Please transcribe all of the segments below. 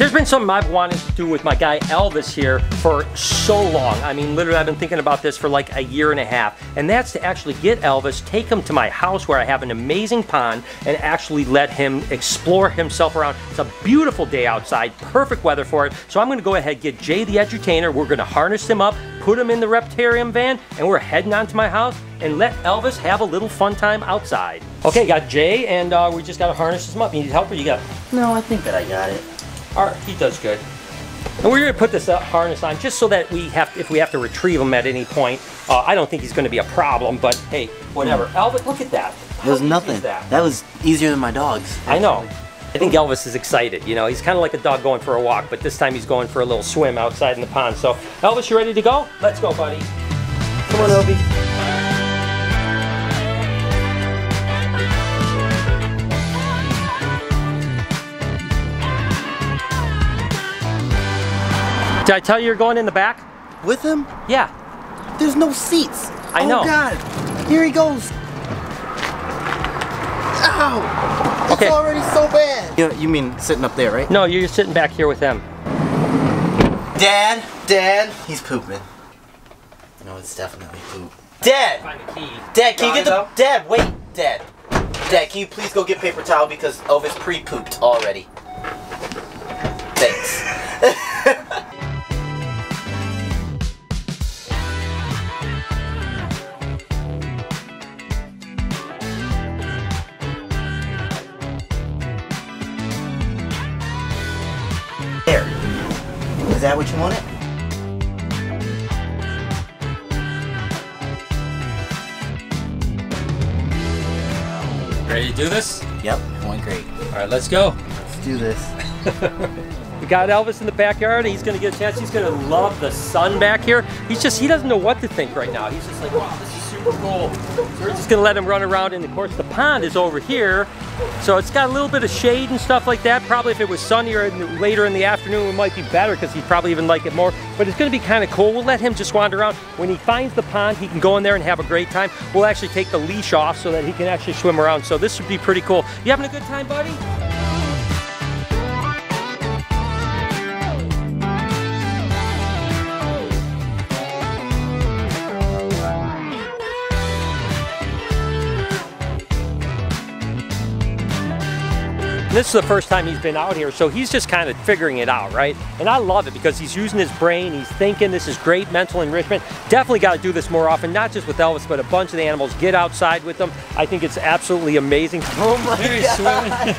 There's been something I've wanted to do with my guy Elvis here for so long. I mean, literally I've been thinking about this for like a year and a half, and that's to actually get Elvis, take him to my house where I have an amazing pond, and actually let him explore himself around. It's a beautiful day outside, perfect weather for it, so I'm going to go ahead and get Jay the edutainer. We're going to harness him up, put him in the Reptarium van, and we're heading on to my house and let Elvis have a little fun time outside. Okay, got Jay, and we just got to harness him up. You need help or you got it? No, I think that I got it. All right, he does good. And we're gonna put this harness on just so that we have, if we have to retrieve him at any point. I don't think he's gonna be a problem, but hey, whatever. Elvis, look at that. There's nothing. That was easier than my dog's. Actually. I know. I think Elvis is excited, you know. He's kind of like a dog going for a walk, but this time he's going for a little swim outside in the pond. So, Elvis, you ready to go? Let's go, buddy. Come on, Obi. Did I tell you you're going in the back? With him? Yeah. There's no seats. I know. Oh, God. Here he goes. Ow! It's okay. Already so bad. You mean sitting up there, right? No, you're sitting back here with them. Dad, he's pooping. No, it's definitely poop. Dad! Find the key. Dad, can you get the... Dad, wait. Dad, can you please go get paper towel because Ovid's pre-pooped already. Thanks. There. Is that what you wanted? Ready to do this? Yep, going great. All right, let's go. Let's do this. We got Elvis in the backyard, and he's gonna get a chance. He's gonna love the sun back here. He doesn't know what to think right now. He's just like, wow, this is super cool. So we're just gonna let him run around, and of course the pond is over here. So it's got a little bit of shade and stuff like that. Probably if it was sunnier and later in the afternoon, it might be better because he'd probably even like it more. But it's gonna be kind of cool. We'll let him just wander around. When he finds the pond, he can go in there and have a great time. We'll actually take the leash off so that he can actually swim around. So this would be pretty cool. You having a good time, buddy? This is the first time he's been out here, so he's just kind of figuring it out, right? And I love it because he's using his brain, he's thinking. This is great mental enrichment. Definitely got to do this more often, not just with Elvis, but a bunch of the animals. Get outside with them. I think it's absolutely amazing. Oh my God.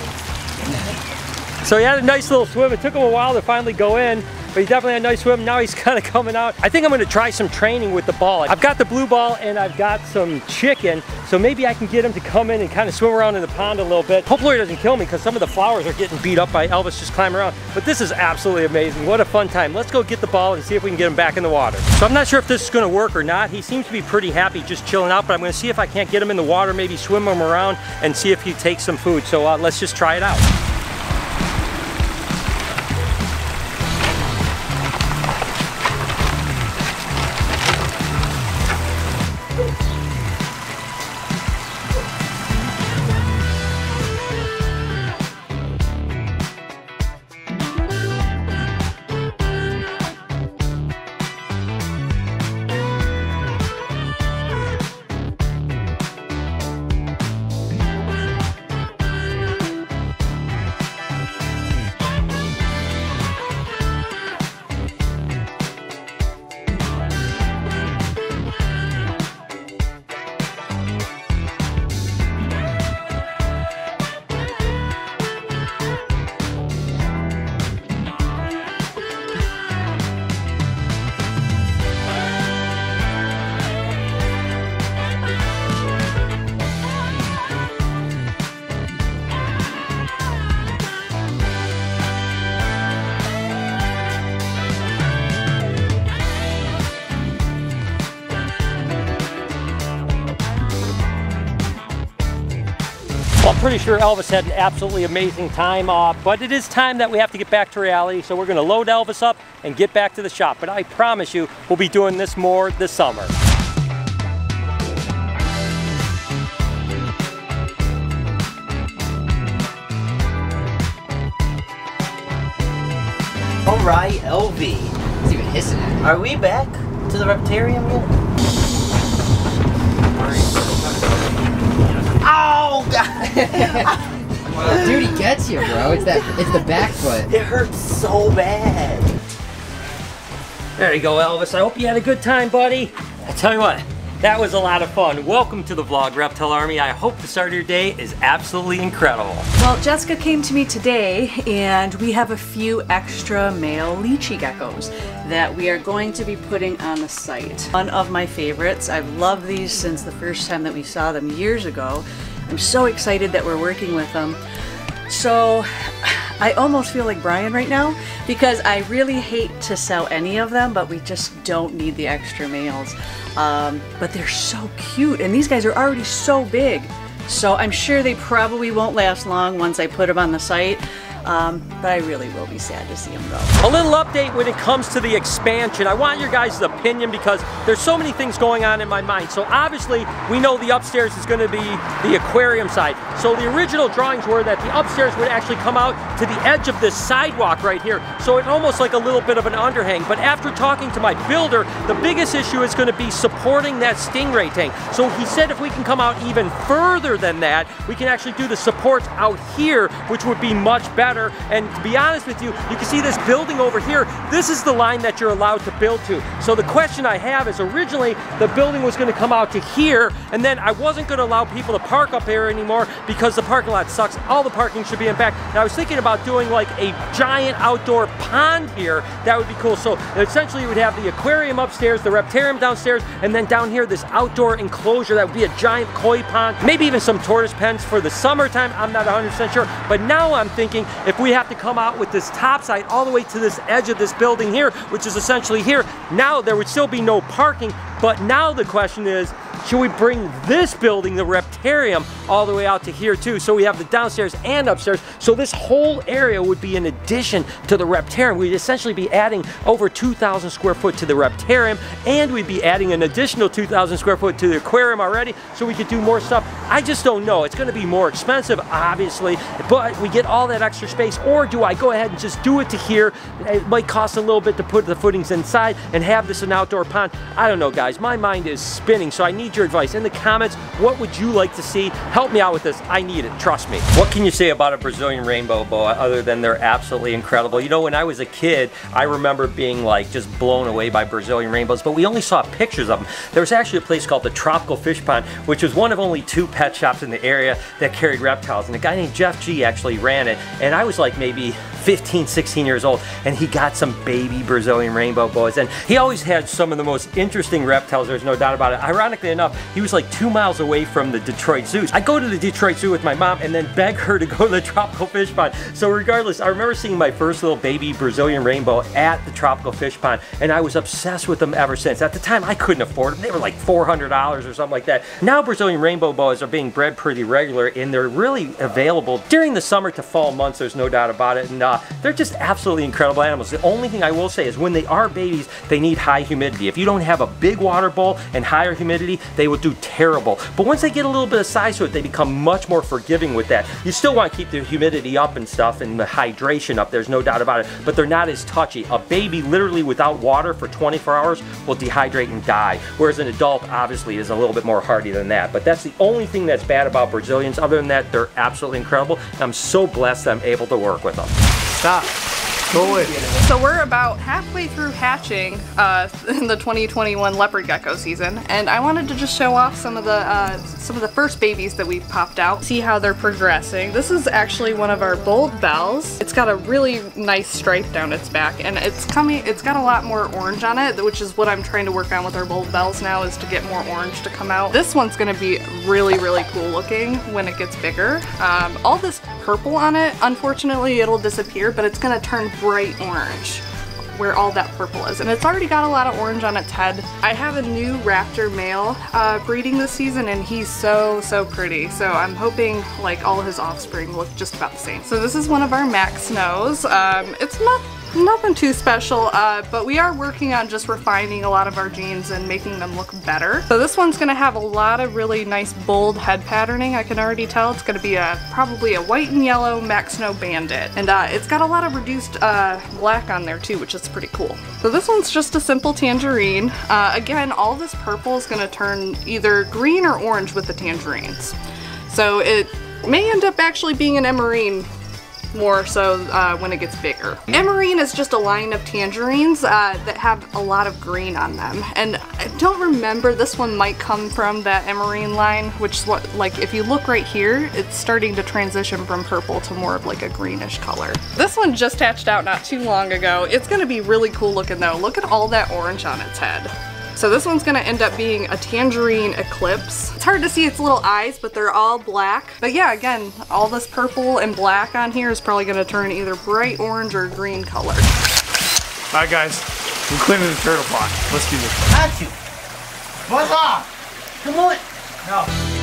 What? So he had a nice little swim. It took him a while to finally go in. But he definitely had a nice swim. Now he's kind of coming out. I think I'm going to try some training with the ball. I've got the blue ball and I've got some chicken. So maybe I can get him to come in and kind of swim around in the pond a little bit. Hopefully he doesn't kill me because some of the flowers are getting beat up by Elvis just climbing around. But this is absolutely amazing. What a fun time. Let's go get the ball and see if we can get him back in the water. So I'm not sure if this is going to work or not. He seems to be pretty happy just chilling out. But I'm going to see if I can't get him in the water, maybe swim him around and see if he takes some food. So let's just try it out. I'm pretty sure Elvis had an absolutely amazing time, but it is time that we have to get back to reality, so we're going to load Elvis up and get back to the shop. But I promise you, we'll be doing this more this summer. Alright, Ovi. He's even hissing at me. Are we back to the Reptarium yet? Oh, God! Dude, he gets you, bro. It's the back foot. It hurts so bad. There you go, Elvis. I hope you had a good time, buddy. I tell you what, that was a lot of fun. Welcome to the vlog, Reptile Army. I hope the start of your day is absolutely incredible. Well, Jessica came to me today, and we have a few extra male lychee geckos that we are going to be putting on the site. One of my favorites. I've loved these since the first time that we saw them years ago. I'm so excited that we're working with them. So I almost feel like Brian right now because I really hate to sell any of them, but we just don't need the extra males. But they're so cute, and these guys are already so big. So I'm sure they probably won't last long once I put them on the site. But I really will be sad to see them go. A little update when it comes to the expansion. I want your guys' opinion because there's so many things going on in my mind. So obviously, we know the upstairs is gonna be the aquarium side. So the original drawings were that the upstairs would actually come out to the edge of this sidewalk right here. So it's almost like a little bit of an underhang. But after talking to my builder, the biggest issue is gonna be supporting that stingray tank. So he said if we can come out even further than that, we can actually do the supports out here, which would be much better. And to be honest with you, you can see this building over here. This is the line that you're allowed to build to. So the question I have is originally the building was going to come out to here, and then I wasn't going to allow people to park up here anymore because the parking lot sucks. All the parking should be in back. And I was thinking about doing like a giant outdoor pond here. That would be cool. So essentially you would have the aquarium upstairs, the Reptarium downstairs, and then down here this outdoor enclosure that would be a giant koi pond, maybe even some tortoise pens for the summertime. I'm not 100% sure, but now I'm thinking if we have to come out with this top side all the way to this edge of this building here, which is essentially here, now there would still be no parking. But now the question is, should we bring this building, the Reptarium, all the way out to here too? So we have the downstairs and upstairs. So this whole area would be in addition to the Reptarium. We'd essentially be adding over 2,000 square foot to the Reptarium, and we'd be adding an additional 2,000 square foot to the aquarium already, so we could do more stuff. I just don't know. It's gonna be more expensive, obviously, but we get all that extra space. Or do I go ahead and just do it to here? It might cost a little bit to put the footings inside and have this an outdoor pond. I don't know, guys. My mind is spinning, so I need your advice in the comments. What would you like to see? Help me out with this. I need it, trust me. What can you say about a Brazilian rainbow boa other than they're absolutely incredible? You know, when I was a kid, I remember being like just blown away by Brazilian rainbows, but we only saw pictures of them. There was actually a place called the Tropical Fish Pond, which was one of only two pet shops in the area that carried reptiles, and a guy named Jeff G actually ran it, and I was like maybe 15, 16 years old, and he got some baby Brazilian rainbow boas, and he always had some of the most interesting reptiles, there's no doubt about it. Ironically enough, he was like 2 miles away from the Detroit Zoo. I go to the Detroit Zoo with my mom and then beg her to go to the Tropical Fish Pond. So regardless, I remember seeing my first little baby Brazilian rainbow at the Tropical Fish Pond, and I was obsessed with them ever since. At the time, I couldn't afford them. They were like $400 or something like that. Now Brazilian rainbow boas are being bred pretty regular, and they're really available during the summer to fall months, there's no doubt about it, and they're just absolutely incredible animals. The only thing I will say is when they are babies, they need high humidity. If you don't have a big water bowl and higher humidity, they will do terrible. But once they get a little bit of size to it, they become much more forgiving with that. You still want to keep the humidity up and stuff and the hydration up, there's no doubt about it, but they're not as touchy. A baby literally without water for 24 hours will dehydrate and die, whereas an adult obviously is a little bit more hardy than that. But that's the only thing that's bad about Brazilians. Other than that, they're absolutely incredible, and I'm so blessed that I'm able to work with them. Stop. Go in. So we're about halfway through hatching in the 2021 leopard gecko season, and I wanted to just show off some of the first babies that we popped out. See how they're progressing. This is actually one of our bold bells. It's got a really nice stripe down its back, and it's coming. It's got a lot more orange on it, which is what I'm trying to work on with our bold bells now, is to get more orange to come out. This one's going to be really, really cool looking when it gets bigger. All this purple on it, unfortunately, it'll disappear, but it's going to turn bright orange where all that purple is, and it's already got a lot of orange on its head. I have a new raptor male breeding this season, and he's so pretty, so I'm hoping like all his offspring look just about the same. So this is one of our Max Snows. It's not Nothing too special, but we are working on just refining a lot of our jeans and making them look better. So this one's gonna have a lot of really nice bold head patterning. I can already tell it's gonna be probably a white and yellow Max Snow Bandit. And it's got a lot of reduced black on there too, which is pretty cool. So this one's just a simple tangerine. Again, all this purple is gonna turn either green or orange with the tangerines. So it may end up actually being an emerine more so when it gets bigger. Emerine is just a line of tangerines that have a lot of green on them, and I don't remember, this one might come from that emerine line, which is what, like if you look right here, it's starting to transition from purple to more of like a greenish color. This one just hatched out not too long ago. It's gonna be really cool looking though. Look at all that orange on its head. So this one's gonna end up being a tangerine eclipse. It's hard to see its little eyes, but they're all black. But yeah, again, all this purple and black on here is probably gonna turn either bright orange or green color. All right, guys, we're cleaning the turtle pond. Let's do this. Got you. What's up? Come on. No.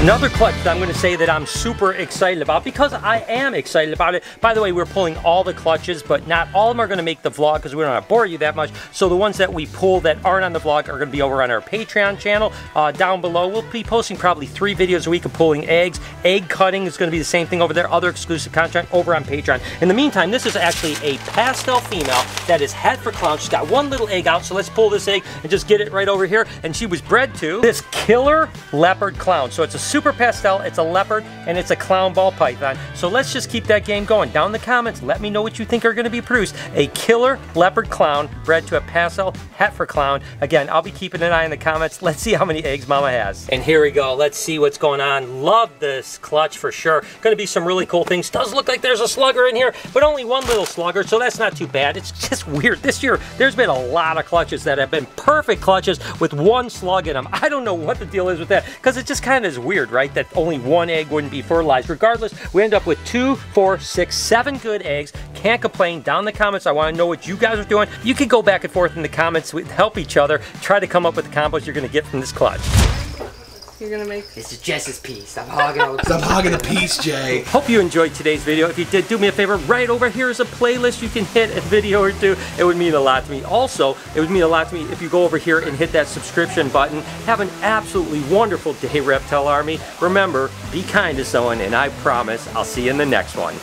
Another clutch that I'm going to say that I'm super excited about, because I am excited about it. By the way, we're pulling all the clutches, but not all of them are going to make the vlog because we don't want to bore you that much. So the ones that we pull that aren't on the vlog are going to be over on our Patreon channel down below. We'll be posting probably 3 videos a week of pulling eggs. Egg cutting is going to be the same thing over there. Other exclusive content over on Patreon. In the meantime, this is actually a pastel female that is head for clown. She's got one little egg out, so let's pull this egg and just get it right over here. And she was bred to this killer leopard clown. So it's a super pastel, it's a leopard, and it's a clown ball python. So let's just keep that game going. Down in the comments, let me know what you think are gonna be produced. A killer leopard clown bred to a pastel heifer clown. Again, I'll be keeping an eye in the comments. Let's see how many eggs Mama has. And here we go, let's see what's going on. Love this clutch for sure. Gonna be some really cool things. Does look like there's a slugger in here, but only one little slugger, so that's not too bad. It's just weird. This year, there's been a lot of clutches that have been perfect clutches with one slug in them. I don't know what the deal is with that, because it just kind of is weird, right? That only one egg wouldn't be fertilized. Regardless, we end up with 2, 4, 6, 7 good eggs. Can't complain. Down in the comments, I want to know what you guys are doing. You could go back and forth in the comments. We help each other. Try to come up with the combos you're going to get from this clutch. You're gonna make this is Jess's piece. Stop hogging old. Stop hogging the piece, Jay. Hope you enjoyed today's video. If you did, do me a favor. Right over here is a playlist. You can hit a video or two. It would mean a lot to me. Also, it would mean a lot to me if you go over here and hit that subscription button. Have an absolutely wonderful day, Reptile Army. Remember, be kind to someone, and I promise I'll see you in the next one.